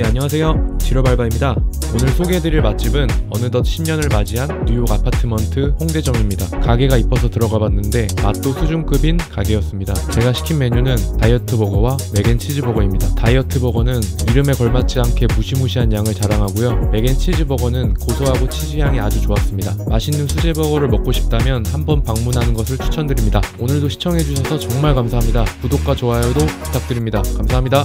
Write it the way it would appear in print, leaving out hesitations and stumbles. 네, 안녕하세요. 지뢰발바입니다. 오늘 소개해드릴 맛집은 어느덧 10년을 맞이한 뉴욕 아파트먼트 홍대점입니다. 가게가 이뻐서 들어가봤는데 맛도 수준급인 가게였습니다. 제가 시킨 메뉴는 다이어트 버거와 맥앤치즈 버거입니다. 다이어트 버거는 이름에 걸맞지 않게 무시무시한 양을 자랑하고요. 맥앤치즈 버거는 고소하고 치즈향이 아주 좋았습니다. 맛있는 수제 버거를 먹고 싶다면 한번 방문하는 것을 추천드립니다. 오늘도 시청해주셔서 정말 감사합니다. 구독과 좋아요도 부탁드립니다. 감사합니다.